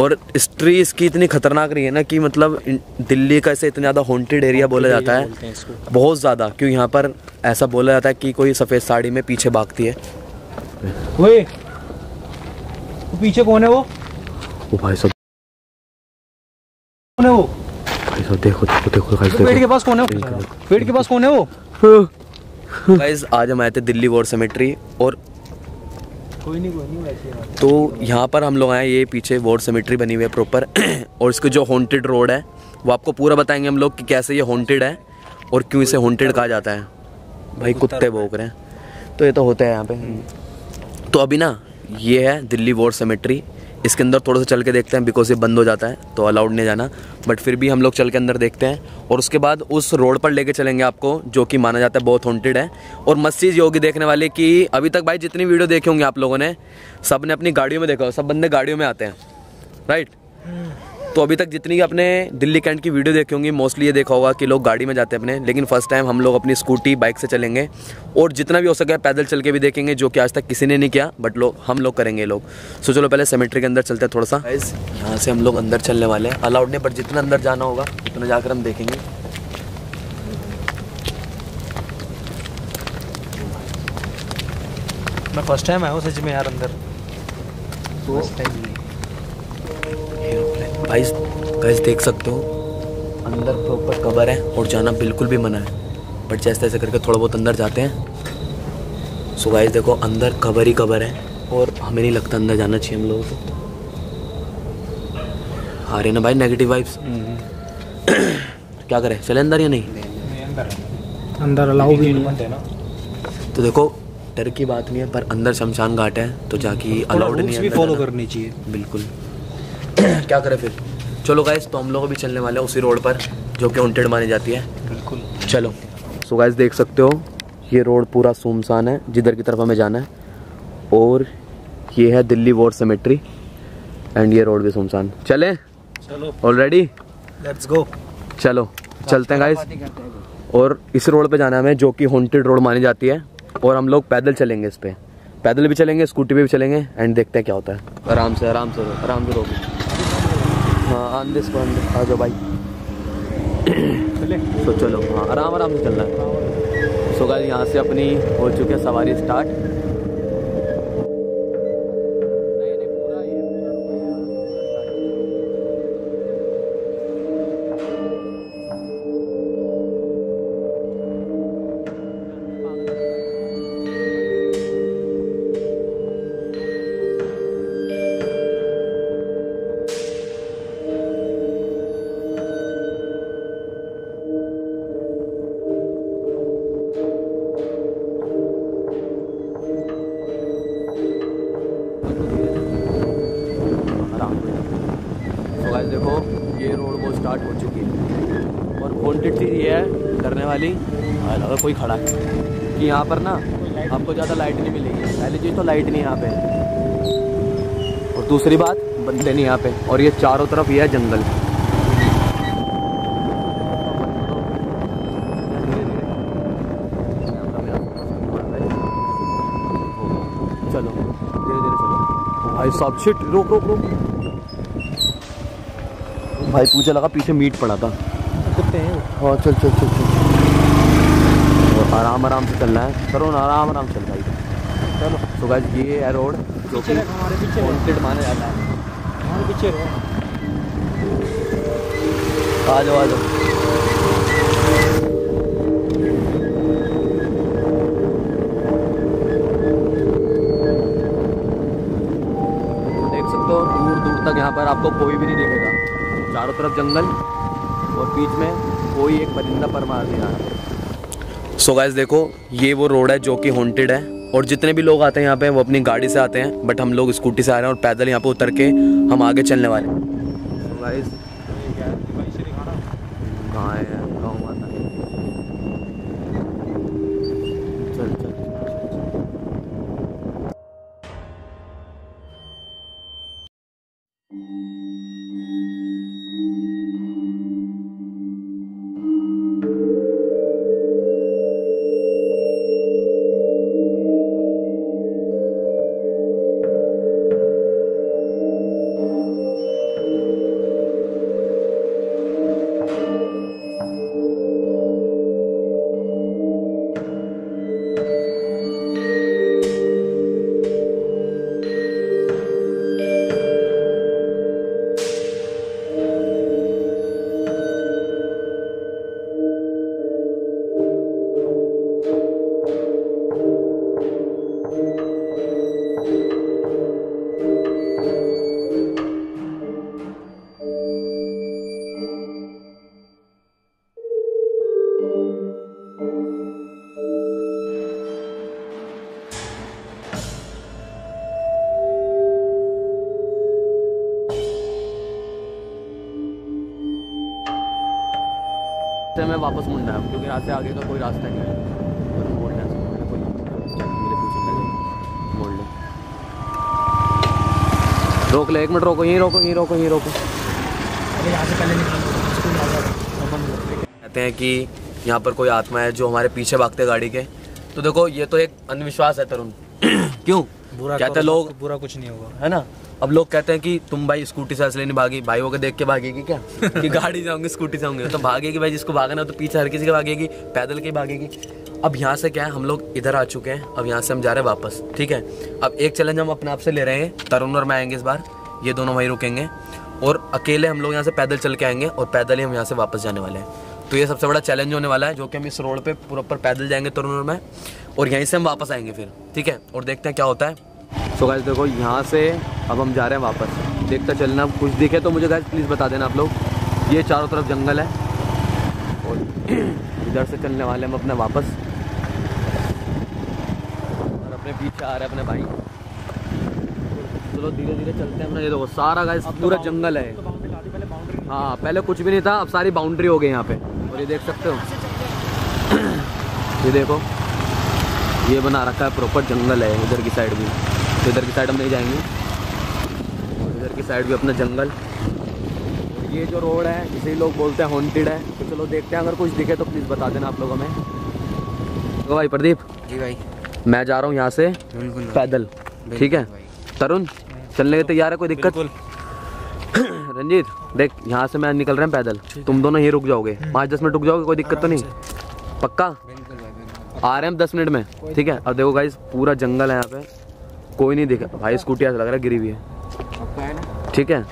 और हिस्ट्री इसकी इतनी खतरनाक रही है ना कि मतलब दिल्ली का इसे इतना ज़्यादा हॉन्टेड एरिया बोला जाता है, बहुत ज़्यादा, क्योंकि यहाँ पर ऐसा बोला जाता है कि कोई सफ़ेद साड़ी में पीछे भागती है। ओए, पीछे कौन है वो? वो भाई साहब कौन है वो? भाई साहब देखो देखो देखो भाई साहब, पेड़ के पास कौन है वो? पेड़ के पास कौन है वो? गाइस आज हम आए थे दिल्ली वॉर सेमेट्री और कोई नहीं तो यहाँ पर हम लोग आए, ये पीछे वॉर सेमेट्री बनी हुई है प्रॉपर और इसको जो हॉन्टेड रोड है वो आपको पूरा बताएंगे हम लोग कि कैसे ये हॉन्टेड है और क्यों इसे हॉन्टेड कहा जाता है। भाई कुत्ते भौंक रहे हैं, तो ये तो होता है यहाँ पे। तो अभी ना ये है दिल्ली वॉर सेमेट्री, इसके अंदर थोड़ा सा चल के देखते हैं बिकॉज ये बंद हो जाता है तो अलाउड नहीं जाना, बट फिर भी हम लोग चल के अंदर देखते हैं और उसके बाद उस रोड पर लेके चलेंगे आपको जो कि माना जाता है बहुत हॉन्टेड है। और मस्त चीज़ ये होगी देखने वाले कि अभी तक भाई जितनी वीडियो देखी होंगी आप लोगों ने, सब ने अपनी गाड़ियों में देखा हो, सब बंदे गाड़ियों में आते हैं राइट। तो अभी तक जितनी अपने दिल्ली कैंट की वीडियो देखी होंगी मोस्टली ये देखा होगा कि लोग गाड़ी में जाते हैं अपने, लेकिन फर्स्ट टाइम हम लोग अपनी स्कूटी बाइक से चलेंगे और जितना भी हो सके पैदल चल के भी देखेंगे, जो कि आज तक किसी ने नहीं किया बट लोग हम लोग करेंगे लोग। सो चलो पहले सेमेट्री के अंदर चलते हैं थोड़ा सा। गाइस यहाँ से हम लोग अंदर चलने वाले हैं, अलाउड नहीं बट जितना अंदर जाना होगा उतना जाकर हम देखेंगे। मैं फर्स्ट टाइम आया हूँ सच में यार अंदर, फर्स्ट टाइम नहीं। गाइस देख सकते हो अंदर प्रॉपर कवर है और जाना बिल्कुल भी मना है, बट जैसे तैसे करके थोड़ा बहुत अंदर जाते हैं। सो गाइस देखो अंदर कवर ही कवर है और हमें नहीं लगता अंदर जाना चाहिए हम लोगों को। आ रही ना भाई नेगेटिव वाइब्स, क्या करें चले अंदर या नहीं? अंदर अलाउ भी नहीं, तो देखो डर की बात नहीं है पर अंदर शमशान घाट है तो जाके अलाउड नहीं है, फॉलो करनी चाहिए बिल्कुल, क्या करें फिर। चलो गाइस तो हम लोग भी चलने वाले हैं उसी रोड पर जो कि हॉन्टेड मानी जाती है बिल्कुल, चलो। सो गाइस देख सकते हो ये रोड पूरा सुनसान है जिधर की तरफ हमें जाना है, और ये है दिल्ली वॉर सेमेट्री एंड ये रोड भी सुनसान। चलें, चलो ऑलरेडी लेट्स गो, चलो चलते हैं गाइस। और इस रोड पर जाना हमें जो कि हॉन्टेड रोड मानी जाती है और हम लोग पैदल चलेंगे, इस पर पैदल भी चलेंगे स्कूटी पर भी चलेंगे एंड देखते हैं क्या होता है। आराम से आराम से आराम से रोक, हाँ आंधे से आ जाओ भाई। तो चलो हाँ आराम आराम से चलना है। सो गाइस यहाँ से अपनी हो चुकी है सवारी स्टार्ट। देखो ये रोड वो स्टार्ट हो चुकी है और हॉन्टेड चीज़ ये है डरने वाली, अगर कोई खड़ा है कि यहाँ पर ना आपको ज़्यादा लाइट नहीं मिलेगी, पहली चीज़ तो लाइट नहीं यहाँ पे और दूसरी बात बंदे नहीं यहाँ पे, और ये चारों तरफ ये है जंगल। चलो धीरे धीरे चलो भाई साहब, शिट रोक रोक रोक भाई, पूछा लगा पीछे मीट पड़ा था कुत्ते हैं। हाँ चल चल चल चल, आराम आराम से चलना है तरुण, आराम आराम चल भाई चलो। तो गाइस ये है रोड जो कि हमारे पीछे हॉन्टेड माना जाता है, हमारे पीछे रहो। आ जाओ आ जाओ, देख सकते हो दूर दूर तक यहाँ पर आपको कोई भी नहीं दिखेगा, चारों तरफ जंगल और बीच में कोई एक परिंदा पर मार दिया। सो गाइस देखो ये वो रोड है जो कि हॉन्टेड है और जितने भी लोग आते हैं यहाँ पे वो अपनी गाड़ी से आते हैं, बट हम लोग स्कूटी से आ रहे हैं और पैदल यहाँ पे उतर के हम आगे चलने वाले हैं। so गाइस कहाँ है गाँव आता है, चल चल रास्ते में वापस मुड़ना है क्योंकि रास्ते आगे का कोई रास्ता नहीं है। रोक ले, एक मिनट रोको, यहीं रोको, यहीं रोको, यहीं रोको। अरे यहाँ से पहले निकलो। कहते हैं कि यहाँ पर कोई आत्मा है जो हमारे पीछे भागते गाड़ी के। तो देखो ये तो एक अंधविश्वास है तरुण। क्यों बुरा कहते हैं लोग, बुरा कुछ नहीं होगा है ना। अब लोग कहते हैं कि तुम भाई स्कूटी से इसलिए नहीं भागी, भाई वो के देख के भागेगी क्या कि गाड़ी से होंगे स्कूटी से होंगे तो भागेगी भाई, जिसको भागना हो तो पीछे हर किसी के भागेगी, पैदल के भागेगी। अब यहाँ से क्या है, हम लोग इधर आ चुके हैं, अब यहाँ से हम जा रहे हैं वापस, ठीक है। अब एक चैलेंज हम अपने आप से ले रहे हैं, तरुण और मैं आएंगे इस बार, ये दोनों वहीं रुकेंगे और अकेले हम लोग यहाँ से पैदल चल के आएंगे और पैदल ही हम यहाँ से वापस जाने वाले हैं। तो ये सबसे बड़ा चैलेंज होने वाला है, जो कि हम इस रोड पे प्रॉपर पैदल जाएंगे तरुण और मैं, और यहीं से हम वापस आएंगे फिर, ठीक है। और देखते हैं क्या होता है। सो गाइस देखो यहाँ से अब हम जा रहे हैं वापस, देखता चलना, कुछ दिखे तो मुझे गाइस प्लीज़ बता देना आप लोग। ये चारों तरफ जंगल है और इधर से चलने वाले हम अपने वापस, पीछे आ रहा है अपने भाई। चलो धीरे धीरे चलते हैं अपना। ये देखो सारा गाइस पूरा जंगल है। हाँ पहले कुछ भी नहीं था, अब सारी बाउंड्री हो गई यहाँ पे। और ये देख सकते हो, ये देखो ये बना रखा है, प्रॉपर जंगल है। इधर की साइड भी, तो इधर की साइड हम नहीं जाएंगे, इधर की साइड भी अपना जंगल। ये जो रोड है इसे लोग बोलते हैं हॉन्टेड है। तो चलो देखते हैं, अगर कुछ दिखे तो प्लीज़ बता देना आप लोग हमें। तो भाई प्रदीप जी भाई, मैं जा रहा हूँ यहाँ से पैदल, ठीक है। तरुण चलने के तैयार है, कोई दिक्कत? रंजीत देख यहाँ से मैं निकल रहे हैं पैदल, तुम दोनों यहीं रुक जाओगे, 5-10 मिनट रुक जाओगे, कोई दिक्कत तो नहीं? पक्का आ रहे हैं हम 10 मिनट में, ठीक है। और देखो गाइस पूरा जंगल है यहाँ पे, कोई नहीं दिखा भाई, स्कूटी ऐसा लग रहा है गिरी हुई है, ठीक है।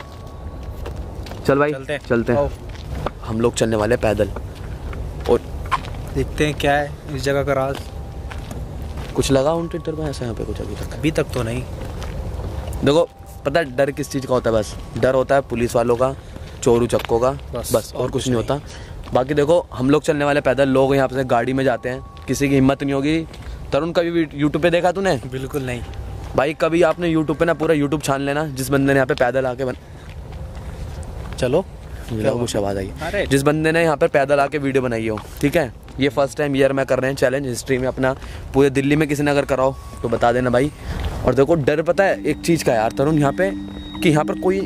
चल भाई चलते हैं, हम लोग चलने वाले पैदल और देखते हैं क्या है इस जगह का राज। कुछ लगा उन ट्विटर पर ऐसा यहाँ पे कुछ अभी तक तो नहीं। देखो पता है डर किस चीज़ का होता है, बस डर होता है पुलिस वालों का, चोरू चक्कों का, बस और कुछ नहीं होता। बाकी देखो हम लोग चलने वाले पैदल, लोग यहाँ से गाड़ी में जाते हैं, किसी की हिम्मत नहीं होगी। तरुण कभी यूट्यूब पे देखा तूने? बिल्कुल नहीं भाई, कभी आपने यूट्यूब पे ना पूरा यूट्यूब छान लेना, जिस बंदे ने यहाँ पे पैदल आके चलो कुछ आवाज़ आई, जिस बंदे ने यहाँ पे पैदल आके वीडियो बनाई हो, ठीक है। ये फर्स्ट टाइम ईयर में कर रहे हैं चैलेंज हिस्ट्री में अपना, पूरे दिल्ली में किसी ने अगर कराओ तो बता देना भाई। और देखो डर पता है एक चीज़ का यार तरुण यहाँ पे, कि यहाँ पर कोई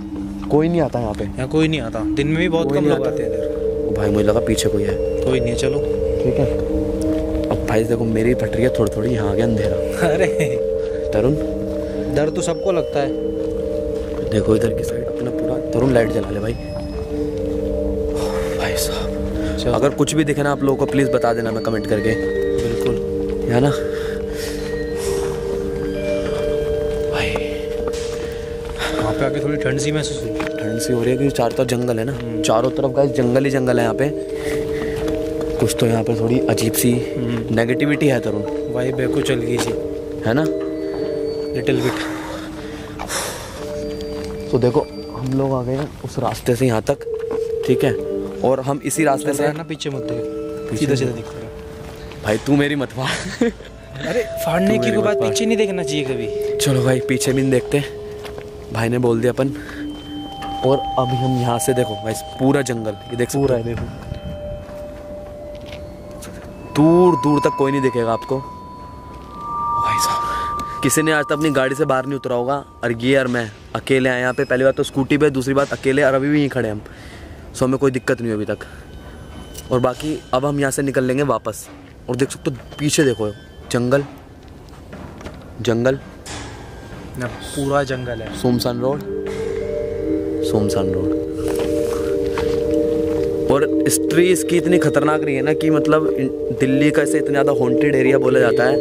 नहीं आता, यहाँ पे यहाँ कोई नहीं आता, दिन में भी बहुत कम लोग आते हैं इधर। भाई मुझे लगा पीछे कोई है, कोई नहीं है, चलो ठीक है। अब भाई देखो मेरी फट रही है थोड़ी थोड़ी, यहाँ आ गया अंधेरा। अरे तरुण डर तो सबको लगता है। देखो इधर की साइड अपना पूरा, तरुण लाइट जला ले भाई। भाई साहब अगर कुछ भी दिखे ना आप लोगों को प्लीज़ बता देना मैं कमेंट करके, बिल्कुल है ना भाई। यहाँ पे आके थोड़ी ठंड सी महसूस हुई, ठंड सी हो रही है क्योंकि चारों तरफ जंगल है ना, चारों तरफ गाइस जंगल ही जंगल है यहाँ पे। कुछ तो यहाँ पे थोड़ी अजीब सी नेगेटिविटी है तरुण भाई, बेकूफ चलगी सी है ना, लिटिल बिट। तो देखो हम लोग आ गए हैं उस रास्ते से यहाँ तक, ठीक है। और हम इसी रास्ते से ना पीछे मत देख, सीधा सीधा दिख रहा है भाई, तू मेरी मत फाड़। अरे फाड़ने की बात, पीछे नहीं देखना चाहिए कभी। चलो भाई पीछे भी नहीं देखते, भाई ने बोल दिया अपन। और अभी हम यहाँ से देखो भाई पूरा जंगल, ये देख पूरा है, देखो दूर दूर तक कोई नहीं दिखेगा आपको। भाई साहब किसी ने आज तक अपनी गाड़ी से बाहर नहीं उतरा होगा, और ये यार मैं अकेले आए यहाँ पे, पहली बात तो स्कूटी पे, दूसरी बात अकेले, और अभी भी यहीं खड़े हम, सो हमें कोई दिक्कत नहीं हुई अभी तक। और बाकी अब हम यहाँ से निकल लेंगे वापस, और देख सकते हो पीछे देखो जंगल जंगल ना, पूरा जंगल है, सोमसान रोड, सोमसान रोड। और हिस्ट्री इसकी इतनी खतरनाक रही है ना कि मतलब दिल्ली का इसे इतना ज़्यादा हॉन्टेड एरिया बोला जाता है,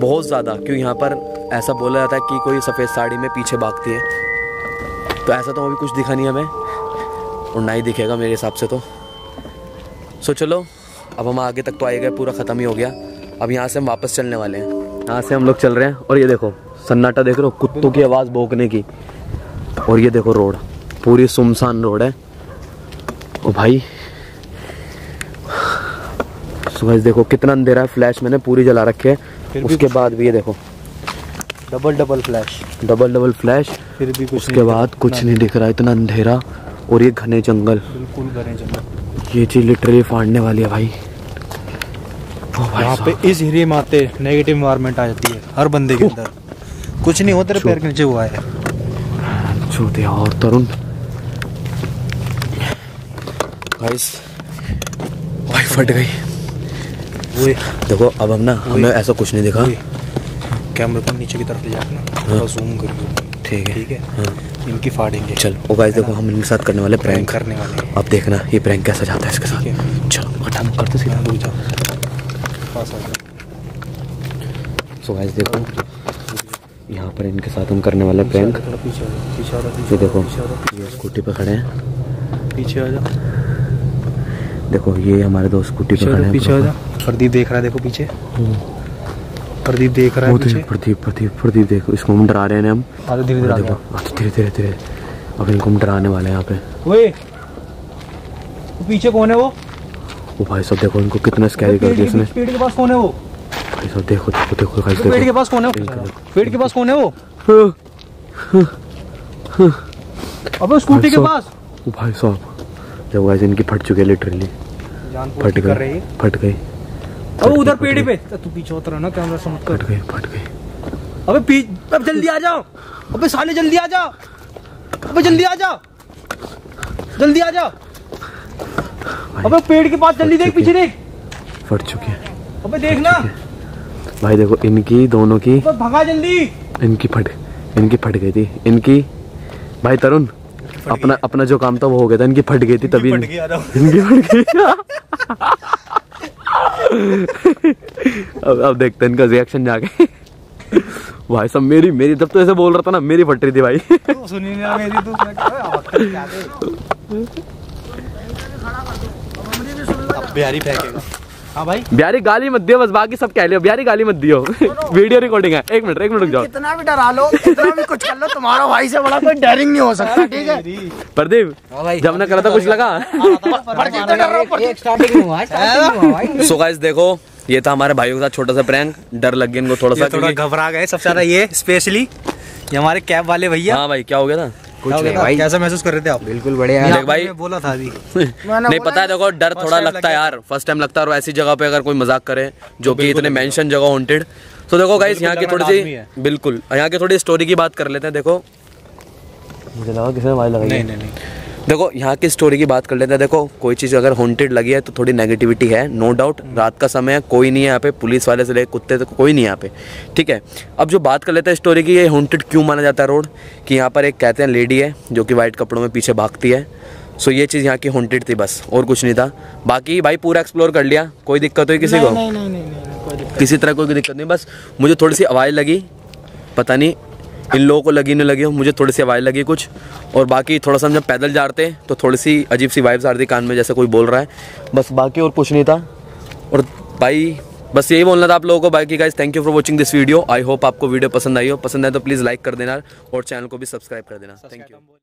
बहुत ज़्यादा, क्योंकि यहाँ पर ऐसा बोला जाता है कि कोई सफ़ेद साड़ी में पीछे भागती है। तो ऐसा तो अभी कुछ दिखा नहीं हमें, और ना ही दिखेगा मेरे हिसाब से तो। सो चलो अब हम आगे तक तो आए गए, पूरा ख़त्म ही हो गया। अब यहाँ से हम वापस चलने वाले हैं, यहाँ से हम लोग चल रहे हैं। और ये देखो सन्नाटा देख रहे हो, कुत्तों की आवाज़ भौंकने की। और ये देखो रोड पूरी सुनसान रोड है। ओ भाई सुबह देखो कितना अंधेरा है, फ्लैश मैंने पूरी जला रखी है, उसके बाद भी ये देखो डबल डबल फ्लैश, फिर भी उसके बाद कुछ नहीं दिख रहा, इतना अंधेरा। और ये घने जंगल, बिल्कुल घने जंगल। ये चीज लिटरली फाड़ने वाली है भाई। यहाँ पे इस एरिया में आते नेगेटिव एनवायरनमेंट आ जाती है हर बंदे के अंदर। कुछ नहीं होता, पैर के नीचे हुआ है छूटे। और तरुण गाइस भाई फट गई। देखो अब हम ना, हमें ऐसा कुछ नहीं दिखा। कैमरे को नीचे की तरफ ले जाना, ज़ूम करिए। ठीक है ठीक है, हाँ। इनकी फाड़ेंगे। चलो ओ गाइस देखो हम इनके साथ करने वाले प्रैंक हैं। अब देखना ये प्रैंक कैसा जाता है इसके साथ। चलो हटाम करते सीधा रुक जाओ पास आ जाओ। सो गाइस देखो यहाँ पर इनके साथ हम करने वाले प्रैंक। ये देखो ये स्कूटी पे खड़े हैं, पीछे आ जाओ। देखो ये हमारे दोस्त स्कूटी पे खड़े हैं, पीछे आ जाओ। प्रदीप देख रहा है, देखो पीछे प्रदीप देख रहा है। प्रदीप देखो, इसको हम डरा रहे हैं। हम धीरे धीरे अब इनको हम डराने वाले हैं यहाँ पे। ओए पीछे कौन है वो? वो भाई साहब देखो इनको कितना स्कैरी कर दिया इसने। पेड़ के पास कौन है वो? भाई साहब देखो देखो देखो गाइस देखो पेड़ के पास कौन है वो? अबे स्कूटी के पास। ओ भाई साहब देखो गाइस इनकी फट चुकी है लिटरली, फट गई। अब उधर पेड़ पे तू पीछे उतरा ना, कैमरा से मत कर। फट गए। अबे अब जल्दी आ जाओ। अबे साले जल्दी आ जाओ। अबे जल्दी आ जाओ, जल्दी आ जाओ। अबे पेड़ के पास जल्दी देख, पीछे देख। फट चुके हैं। अबे देखना भाई देखो इनकी दोनों की। अबे भगा जल्दी। इनकी फट गई थी इनकी। भाई तरुण अपना जो काम था वो हो गया था। इनकी फट गई थी तभी इनकी फट गई। अब देखते हैं इनका रिएक्शन जाके। भाई सब मेरी जब तो ऐसे बोल रहा था ना, मेरी फट रही थी भाई। तो सुनी ना मेरी तो क्या अब बिहारी फेंकेगा। हाँ भाई बिहारी गाली मत दियो बस, बाकी सब कह लियो। बिहारी गाली मत दियो, वीडियो रिकॉर्डिंग है। एक मिनट रुक जाओ। कितना भी डरा लो, कितना भी कुछ कर लो, तुम्हारा भाई से बड़ा कोई डेयरिंग नहीं हो सकता। ठीक है प्रदीप, जब ना करा था कुछ लगा। सो गाइस देखो ये था हमारे भाइयों के साथ छोटा सा प्रैंक। डर लग गया इनको थोड़ा सा, घबरा गए सबसे ज्यादा ये स्पेशली ये हमारे कैब वाले भैया। हाँ भाई क्या हो गया था? कुछ नहीं भाई, कैसा महसूस कर रहे थे आप? बिल्कुल बढ़िया देख भाई, बोला था अभी। नहीं पता है, देखो डर थोड़ा लगता है यार, फर्स्ट टाइम लगता है। और ऐसी जगह पे अगर कोई मजाक करे जो कि इतने मेंशन जगह हॉन्टेड। तो देखो गाइस यहाँ की थोड़ी सी बिल्कुल यहाँ की थोड़ी स्टोरी की बात कर लेते हैं। देखो मुझे लगा किसी ने आवाज लगाई। नहीं देखो यहाँ की स्टोरी की बात कर लेते हैं। देखो कोई चीज़ अगर हॉन्टेड लगी है तो थोड़ी नेगेटिविटी है, नो डाउट। रात का समय है, कोई नहीं है यहाँ पे, पुलिस वाले से लेकर कुत्ते तक कोई नहीं यहाँ पे। ठीक है अब जो बात कर लेते हैं स्टोरी की, ये हॉन्टेड क्यों माना जाता है रोड कि यहाँ पर एक कहते हैं लेडी है जो कि वाइट कपड़ों में पीछे भागती है। सो ये चीज़ यहाँ की हॉन्टेड थी बस, और कुछ नहीं था। बाकी भाई पूरा एक्सप्लोर कर लिया, कोई दिक्कत हुई किसी को? किसी तरह कोई दिक्कत नहीं, बस मुझे थोड़ी सी आवाज़ लगी, पता नहीं इन लोगों को लगी नहीं लगी हो, मुझे थोड़ी सी वाइब लगी कुछ। और बाकी थोड़ा सा हम जब पैदल जा रहे थे तो थोड़ी सी अजीब सी वाइब्स आ रही थी कान में, जैसे कोई बोल रहा है बस, बाकी और कुछ नहीं था। और भाई बस यही बोलना था आप लोगों को। बाकी guys thank you for watching this video. I hope आपको वीडियो पसंद आई हो। पसंद आए तो प्लीज़ लाइक कर देना और चैनल को भी सब्सक्राइब कर देना। Thank you.